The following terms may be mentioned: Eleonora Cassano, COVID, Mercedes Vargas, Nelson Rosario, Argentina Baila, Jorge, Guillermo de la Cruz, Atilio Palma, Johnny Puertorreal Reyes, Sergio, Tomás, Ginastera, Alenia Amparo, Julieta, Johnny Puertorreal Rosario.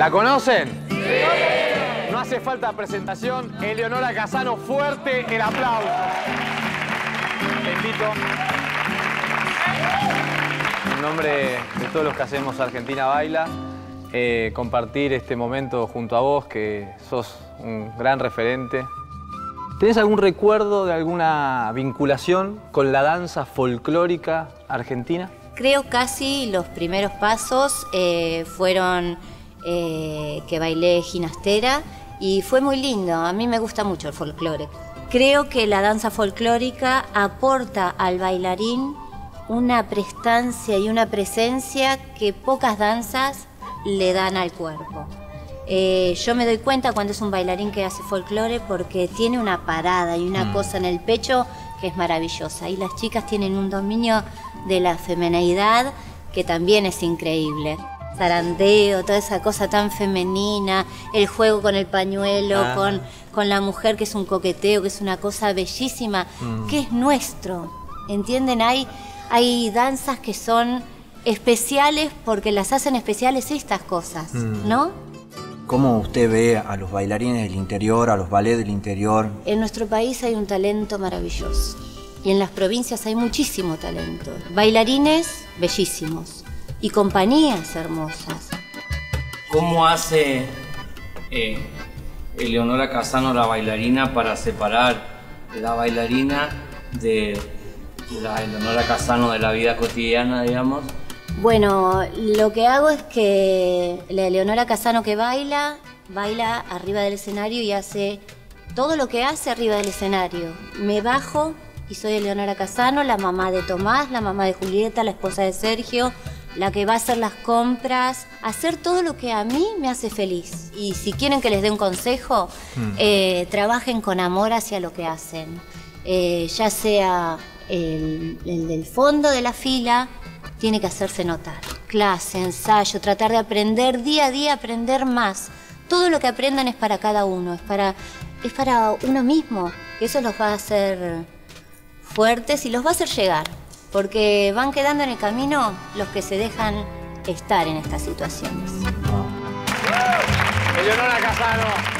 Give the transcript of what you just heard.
¿La conocen? ¡Sí! No hace falta presentación. Eleonora Cassano, fuerte el aplauso. Te invito. En nombre de todos los que hacemos Argentina Baila, compartir este momento junto a vos, que sos un gran referente. ¿Tenés algún recuerdo de alguna vinculación con la danza folclórica argentina? Creo casi los primeros pasos fueron que bailé ginastera y fue muy lindo. A mí me gusta mucho el folclore. Creo que la danza folclórica aporta al bailarín una prestancia y una presencia que pocas danzas le dan al cuerpo. Yo me doy cuenta cuando es un bailarín que hace folclore porque tiene una parada y una cosa en el pecho que es maravillosa. Y las chicas tienen un dominio de la femineidad que también es increíble. Zarandeo, toda esa cosa tan femenina, el juego con el pañuelo, con la mujer, que es un coqueteo, que es una cosa bellísima, que es nuestro. ¿Entienden? Hay danzas que son especiales porque las hacen especiales estas cosas, ¿no? ¿Cómo usted ve a los bailarines del interior, a los ballets del interior? En nuestro país hay un talento maravilloso y en las provincias hay muchísimo talento. Bailarines bellísimos y compañías hermosas. ¿Cómo hace Eleonora Cassano, la bailarina, para separar la bailarina de la Eleonora Cassano de la vida cotidiana, digamos? Bueno, lo que hago es que la Eleonora Cassano que baila, baila arriba del escenario y hace todo lo que hace arriba del escenario. Me bajo y soy Eleonora Cassano, la mamá de Tomás, la mamá de Julieta, la esposa de Sergio, la que va a hacer las compras, hacer todo lo que a mí me hace feliz. Y si quieren que les dé un consejo, trabajen con amor hacia lo que hacen. Ya sea el del fondo de la fila, tiene que hacerse notar. Clase, ensayo, tratar de aprender día a día, aprender más. Todo lo que aprendan es para cada uno, es para uno mismo. Eso los va a hacer fuertes y los va a hacer llegar, porque van quedando en el camino los que se dejan estar en estas situaciones. Eleonora Cassano.